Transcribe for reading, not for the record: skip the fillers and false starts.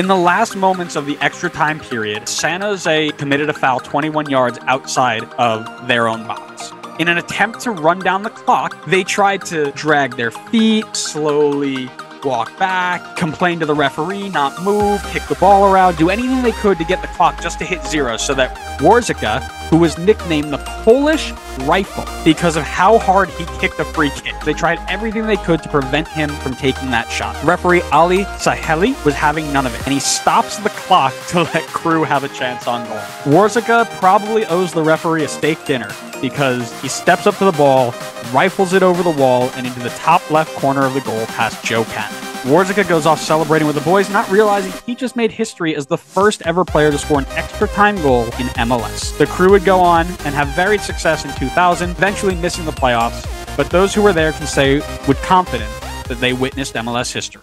In the last moments of the extra time period, San Jose committed a foul 21 yards outside of their own box. In an attempt to run down the clock, they tried to drag their feet, slowly walk back, complain to the referee, not move, kick the ball around, do anything they could to get the clock just to hit zero so that Warzycha, who was nicknamed the Polish Rifle because of how hard he kicked the free kick. They tried everything they could to prevent him from taking that shot. Referee Ali Saheli was having none of it, and he stops the clock to let Crew have a chance on goal. Warzycha probably owes the referee a steak dinner because he steps up to the ball, rifles it over the wall, and into the top left corner of the goal past Joe Cannon. Warzycha goes off celebrating with the boys, not realizing he just made history as the first ever player to score an extra time goal in MLS. The Crew would go on and have varied success in 2000, eventually missing the playoffs, but those who were there can say with confidence that they witnessed MLS history.